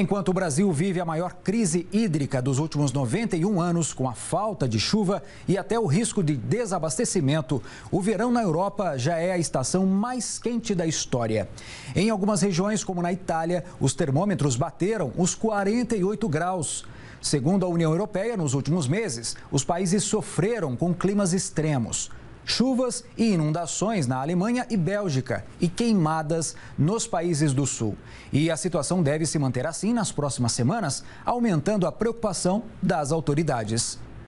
Enquanto o Brasil vive a maior crise hídrica dos últimos 91 anos, com a falta de chuva e até o risco de desabastecimento, o verão na Europa já é a estação mais quente da história. Em algumas regiões, como na Itália, os termômetros bateram os 48 graus. Segundo a União Europeia, nos últimos meses, os países sofreram com climas extremos. Chuvas e inundações na Alemanha e Bélgica e queimadas nos países do sul. E a situação deve se manter assim nas próximas semanas, aumentando a preocupação das autoridades.